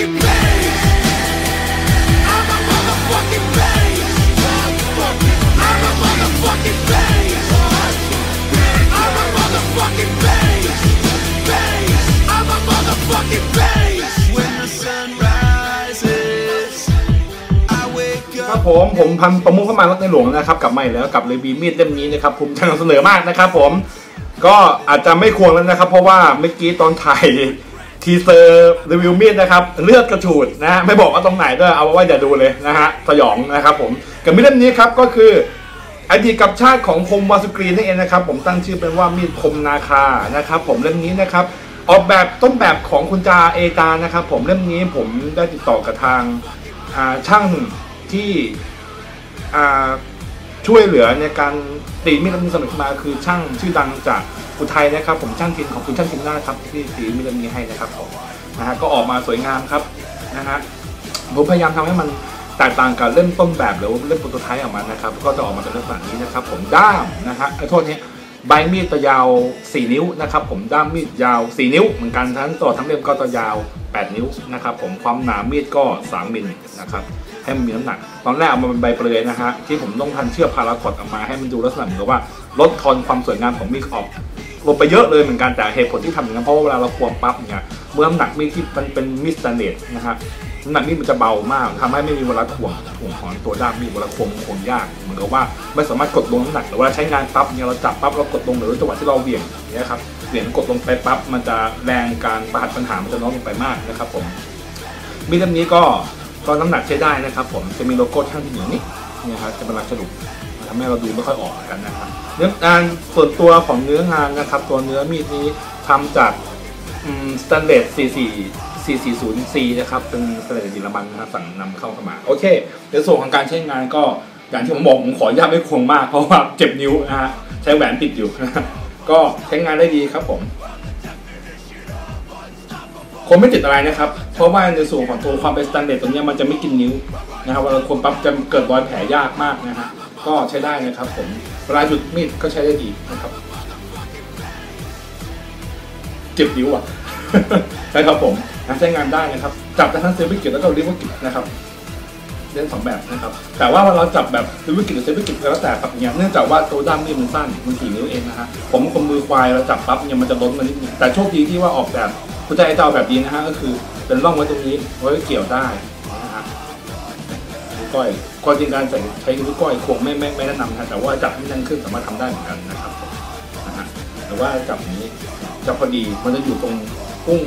ครับผมพันประมุขพระมารถในหลวงนะครับกลับมาอีกแล้วกับเลยบีมีดเล่มนี้นะครับภูมิใจนำเสนอมากนะครับผมก็อาจจะไม่ควรแล้วนะครับเพราะว่าเมื่อกี้ตอนถ่ายทีเซอร์รีวิวมีดนะครับเลือดกระฉูดนะไม่บอกว่าตรงไหนด้วยเอาไว้อย่าดูเลยนะฮะสยองนะครับผมกับมีดเล่มนี้ครับก็คืออดีตกับชาติของพรหมวาสุกรีนั่นเองนะครับผมตั้งชื่อเป็นว่ามีดพรหมนาคานะครับผมเล่มนี้นะครับออกแบบต้นแบบของคุณจาเอตานะครับผมเล่มนี้ผมได้ติดต่อกับทางช่างที่ช่วยเหลือในการตีมีดเล่มนี้สนุกมาคือช่างชื่อดังจากอุทัยนะครับผมช่างกินของคุณช่างกินหน้าครับที่ตีมีดเล่มนี้ให้นะครับผมนะฮะก็ออกมาสวยงามครับนะฮะผมพยายามทำให้มันแตกต่างกับเล่มต้นแบบหรือเล่มโปรโตไทป์ออกมานะครับก็จะออกมาเป็นลักษณะนี้นะครับผมด้ามนะฮะโทษนี้ใบมีดตัวยาว4นิ้วนะครับผมด้ามมีดยาว4นิ้วเหมือนกันทั้งเล่มก็ตัวยาว8นิ้วนะครับผมความหนามีดก็3มิลนะครับให้มันมีน้ำหนักตอนแรกเอามาเป็นใบเปลือยนะฮะที่ผมต้องพันเชือกพาราคอตออกมาให้มันดูลักษณะเหมือนกับว่าลดทอนความสวยงามของมีดออกลงไปเยอะเลยเหมือนกันแต่เหตุผลที่ทำอย่างนั้นเพราะว่าเวลาเราควงปั๊บเนี่ยเมื่อน้ำหนักมีดที่มันเป็นมีดสแตนเลสนะฮะน้ำหนักมีดมันจะเบามากทำให้ไม่มีเวลาถ่วงถอนตัวด้ามมีดเวลาควงยากเหมือนกับว่าไม่สามารถกดลงน้ำหนักหรือว่าใช้งานปั๊บเนี่ยเราจับปั๊บเรากดลงหรือจังหวะที่เราเหวี่ยงเนี่ยครับเหวี่ยงกดลงไปปั๊บมันจะแรงการประหัตปัญหามันจะน้อยลงไปมากนะครับผมมีดเล่มนี้ก็น้ำหนักใช้ได้นะครับผมจะมีโลโก้ช่างที่อย่างนี้นะครับจะเป็นลักษณะทำให้เราดูไม่ค่อยออกกันนะครับเนื้องานส่วนตัวของเนื้องานนะครับตัวเนื้อมีดนี้ทำจากสแตนเลส4440C นะครับเป็นสแตนเลสเยอรมันนะครับสั่งนำเข้ามาโอเคในส่วนของการใช้งานก็อย่างที่ผมบอกผมขออนุญาตไม่ควงมากเพราะว่าเจ็บนิ้วนะฮะใช้แหวนติดอยู่นะก็ใช้งานได้ดีครับผมคงไม่ติดอะไรนะครับเพราะว่าในส่วนของตัวความเป็นสแตนเลสตัวนี้มันจะไม่กินนิ้วนะครับเวลาคนปั๊บจะเกิดรอยแผลยากมากนะฮะก็ใช้ได้นะครับผมเวลาหยุดมีดก็ใช้ได้ดีนะครับเจ็บนิ้วอ่ะใช่ครับผมใช้งานได้นะครับจับทั้งเซฟวิกฤตแล้วก็ริวกิตนะครับเล่น2แบบนะครับแต่ว่าเราจับแบบริวกิตหรือเซฟวิกฤตแล้วแต่แบบเนื่องจากว่าตัวด้ามมีดมันสั้นมัน4นิ้วเองนะฮะผมคมมือควายเราจับปั๊บเนี่ยมันจะล้นมานิดนึงแต่โชคดีที่ว่าออกแบบคุณจะไอ้เจ้าแบบนี้นะฮะก็คือเป็นร่องไว้ตรงนี้ไว้เกี่ยวได้นะฮะก้อยความจริงการใช้นิ้วก้อยควงไม่แนะนำนะแต่ว่าจับให้แน่นขึ้นสามารถทำได้เหมือนกันนะครับนะฮะแต่ว่าจับนี้จับพอดีมันจะอยู่ตรงกุ้ง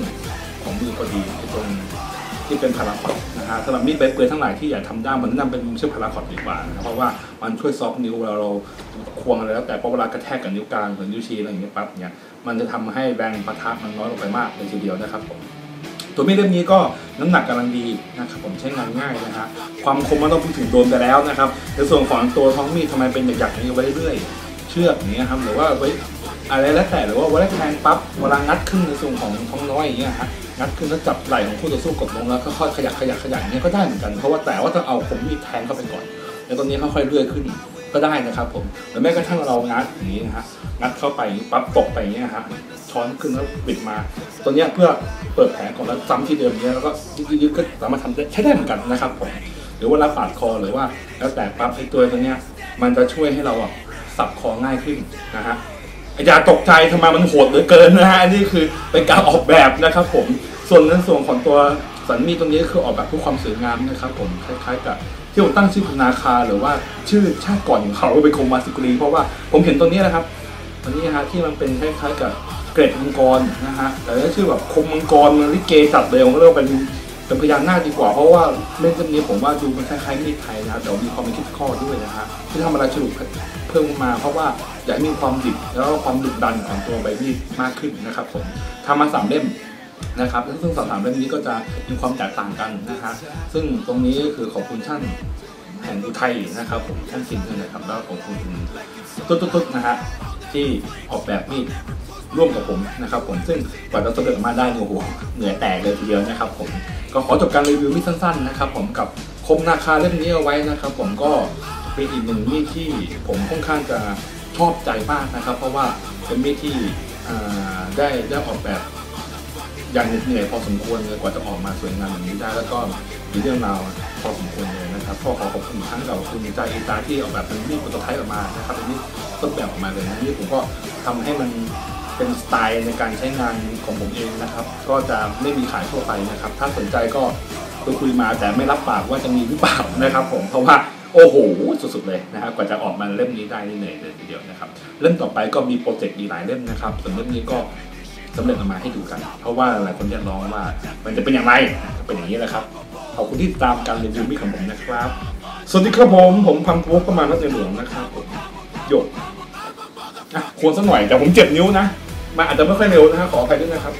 ของมือพอดีตรงที่เป็นพาราคอตนะฮะสำหรับมีดใบเปลือยทั้งหลายที่อยากทำได้มันแนะนำเป็นเชือกพาราคอตดีกว่านะเพราะว่ามันช่วยซอฟต์นิ้วเราควงอะไรแล้วแต่พอเวลากระแทกกับนิ้วกลางหรือนิ้วชี้อะไรอย่างเงี้ยปั๊บเนี่ยมันจะทำให้แรงปะทะมันน้อยลงไปมากเลยทีเดียวนะครับผมตัวมีดเล่มนี้ก็น้ำหนักกำลังดีนะครับผมใช้งานง่ายนะฮะความคมไม่ต้องพูดถึงโดนไปแล้วนะครับในส่วนของตัวท้องมีดทำไมเป็นหยักๆอย่างนี้ไว้เรื่อยเชือกอย่างเงี้ยครับหรือว่าไว้อะไรแล้วแต่หรือว่าไว้แทงปั๊บเวลางัดขึ้นในส่วนของท้องน้อยอย่างเงี้ยฮะงัดขึ้นแล้วจับไหล่ของคู่ต่อสู้กดลงแล้วค่อยๆขยักอย่างเงี้ยก็ได้เหมือนกันเพราะว่าแต่ว่าจะเอาคมมีดแทงเข้าไปก่อนแล้วตอนนี้ค่อยๆเลื่อยขึ้นก็ได้นะครับผมหรือแม้กระทั่งเรางัดอย่างนี้นะฮะงัดเข้าไปปั๊บตกไปอย่างเงี้ยฮะช้อนขึ้นแล้วปิดมาตัวเนี้ยเพื่อเปิดแผลของเราซ้ำที่เดิมเนี้ยแล้วก็ยืดๆก็สามารถทำได้ใช้ได้เหมือนกันนะครับผมหรือว่าเราปาดคอหรือว่าแล้วแต่ปั๊บไอ้ตัวเนี้ยมันจะช่วยให้เราอ่ะสับคอง่ายขึ้นนะฮะอย่าตกใจทำไมมันโหดเหลือเกินนะฮะนี่คือเป็นการออกแบบนะครับผมส่วนในส่วนของตัวสันมีตรงนี้คือออกแบบเพื่อความสวยงามนะครับผมคล้ายๆกับที่ผมตั้งชื่อพรหมนาคาหรือว่าชื่อชาติก่อนของเขาเป็นพรหมวาสุกรีเพราะว่าผมเห็นตัวนี้นะครับตัวนี้ฮะที่มันเป็นคล้ายๆกับเกล็ดมังกรนะฮะแต่ถ้าชื่อแบบคมมังกรมันลิเกจัดเลยผมเรียกว่าเป็นพญานาคดีกว่าเพราะว่าเล่มนี้ผมว่าดูมันคล้ายๆมีดไทยนะแต่มีความเป็นคิดข้อด้วยนะฮะที่ทำอะไรฉลุเพิ่มมาเพราะว่าอยากให้มีความดิบแล้วก็ความดุดันของตัวใบมีดมากขึ้นนะครับผมทำมา3เล่มนะครับซึ่ง3เล่มนี้ก็จะมีความแตกต่างกันนะฮะซึ่งตรงนี้คือขอบคุณช่างแห่งอุทัยนะครับผมท่านสินด้วยนะครับแล้วขอบคุณตุ๊ดนะฮะที่ออกแบบมีดร่วมกับผมนะครับผมซึ่งกว่าจะสำเร็จมาได้โอ้โหเหนื่อยแตกเลยทีเดียวนะครับผมก็ขอจบการรีวิวมีดสั้นๆนะครับผมกับพรหมนาคาเล่มนี้เอาไว้นะครับผมก็เป็นอีกหนึ่งมีดที่ผมค่อนข้างจะชอบใจมากนะครับเพราะว่าเป็นมีดที่ได้ออกแบบ อย่างเหน็ดเหนื่อยพอสมควรเลยกว่าจะออกมาสวยงามแบบนี้ได้แล้วก็มีเรื่องราวพอสมควรเลยนะครับก็ขอขอบคุณทั้งเก่าคุณดีใจเอตาที่ออกแบบเป็นรูปโปรโตไทป์ออกมานะครับเป็นรูปต้นแบบออกมาเลยนะนี่ผมก็ทำให้มันเป็นสไตล์ในการใช้งานของผมเองนะครับก็จะไม่มีขายทั่วไปนะครับถ้าสนใจก็คุยมาแต่ไม่รับปากว่าจะมีหรือเปล่านะครับผมเพราะว่าโอ้โหสุดๆเลยนะครับกว่าจะออกมาเล่มนี้ได้นี่เหนื่อยเลยทีเดียวนะครับเล่มต่อไปก็มีโปรเจกต์อีกหลายเล่มนะครับส่วนเล่มนี้ก็สำเร็จออกมาให้ดูกันเพราะว่าหลายคนเรียกร้องว่ามันจะเป็นอย่างไรเป็นอย่างนี้แหละครับขอบคุณที่ตามการรีวิวมิของผมนะครับสวัสดีครับผมพังโพกประมาณนัดในหลวงนะครับผมโยกควรสักหน่อยแต่ผมเจ็บนิ้วนะมาอาจจะไม่ค่อยเร็วนะฮะขออภัยด้วยนะครับ